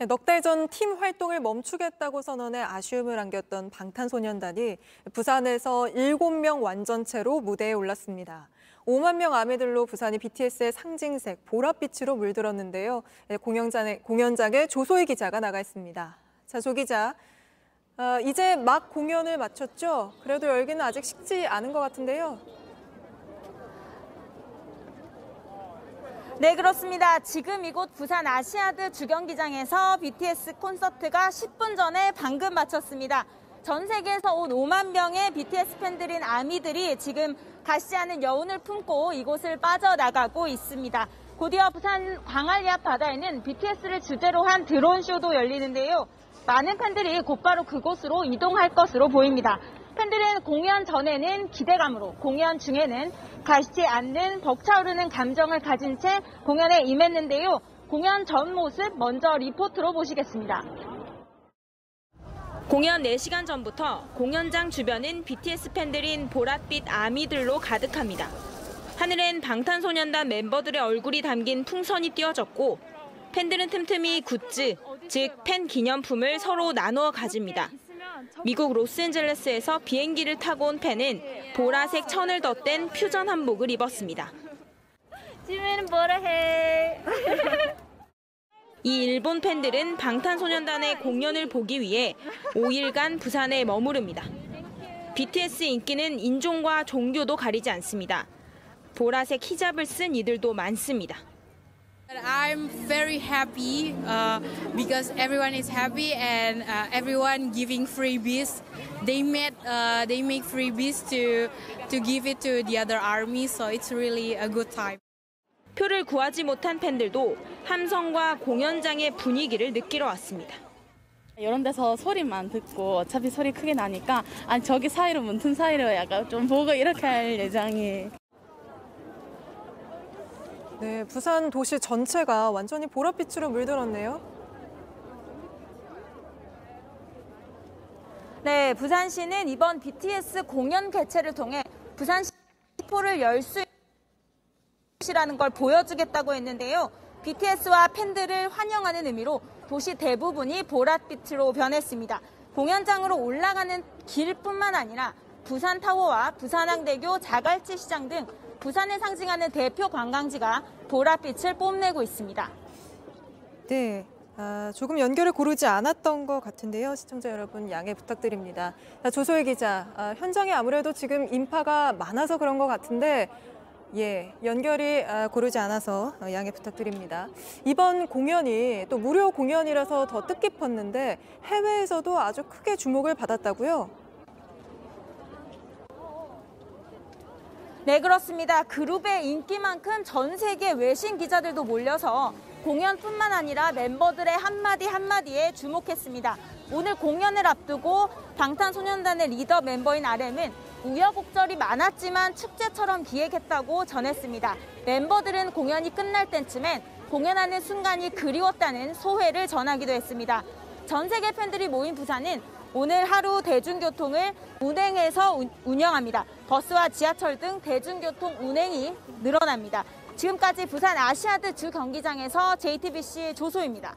넉 달 전 팀 활동을 멈추겠다고 선언해 아쉬움을 안겼던 방탄소년단이 부산에서 7명 완전체로 무대에 올랐습니다. 5만 명 아미들로 부산이 BTS의 상징색 보랏빛으로 물들었는데요. 공연장에 조소희 기자가 나가 있습니다. 자, 조 기자, 이제 막 공연을 마쳤죠? 그래도 열기는 아직 식지 않은 것 같은데요. 네, 그렇습니다. 지금 이곳 부산 아시아드 주경기장에서 BTS 콘서트가 10분 전에 방금 마쳤습니다. 전 세계에서 온 5만 명의 BTS 팬들인 아미들이 지금 가시지 않은 여운을 품고 이곳을 빠져나가고 있습니다. 곧이어 부산 광안리 앞바다에는 BTS를 주제로 한 드론쇼도 열리는데요. 많은 팬들이 곧바로 그곳으로 이동할 것으로 보입니다. 팬들은 공연 전에는 기대감으로, 공연 중에는 가시지 않는 벅차오르는 감정을 가진 채 공연에 임했는데요. 공연 전 모습 먼저 리포트로 보시겠습니다. 공연 4시간 전부터 공연장 주변은 BTS 팬들인 보랏빛 아미들로 가득합니다. 하늘엔 방탄소년단 멤버들의 얼굴이 담긴 풍선이 띄어졌고 팬들은 틈틈이 굿즈, 즉 팬 기념품을 서로 나누어 가집니다. 미국 로스앤젤레스에서 비행기를 타고 온 팬은 보라색 천을 덧댄 퓨전 한복을 입었습니다. 지민은 뭐라 해? 이 일본 팬들은 방탄소년단의 공연을 보기 위해 5일간 부산에 머무릅니다. BTS 인기는 인종과 종교도 가리지 않습니다. 보라색 히잡을 쓴 이들도 많습니다. I'm very happy because everyone is happy and everyone giving freebies. They make freebies to give it to the other army, so it's really a good time. 표를 구하지 못한 팬들도 함성과 공연장의 분위기를 느끼러 왔습니다. 이런 데서 소리만 듣고 어차피 소리 크게 나니까 아니 저기 사이로 문틈 사이로 약간 좀 보고 이렇게 할 예정이에요. 네, 부산 도시 전체가 완전히 보랏빛으로 물들었네요. 네, 부산시는 이번 BTS 공연 개최를 통해 부산시 포를 열 수 있다는 걸 보여주겠다고 했는데요. BTS와 팬들을 환영하는 의미로 도시 대부분이 보랏빛으로 변했습니다. 공연장으로 올라가는 길뿐만 아니라 부산타워와 부산항대교, 자갈치 시장 등 부산을 상징하는 대표 관광지가 보랏빛을 뽐내고 있습니다. 네, 조금 연결을 고르지 않았던 것 같은데요. 시청자 여러분 양해 부탁드립니다. 자, 조소희 기자, 현장에 아무래도 지금 인파가 많아서 그런 것 같은데 예, 연결이 고르지 않아서 양해 부탁드립니다. 이번 공연이 또 무료 공연이라서 더 뜻깊었는데 해외에서도 아주 크게 주목을 받았다고요? 네, 그렇습니다. 그룹의 인기만큼 전 세계 외신 기자들도 몰려서 공연뿐만 아니라 멤버들의 한마디 한마디에 주목했습니다. 오늘 공연을 앞두고 방탄소년단의 리더 멤버인 RM은 우여곡절이 많았지만 축제처럼 기획했다고 전했습니다. 멤버들은 공연이 끝날 때쯤엔 공연하는 순간이 그리웠다는 소회를 전하기도 했습니다. 전 세계 팬들이 모인 부산은 오늘 하루 대중교통을 운행해서 운영합니다. 버스와 지하철 등 대중교통 운행이 늘어납니다. 지금까지 부산 아시아드 주경기장에서 JTBC 조소희입니다.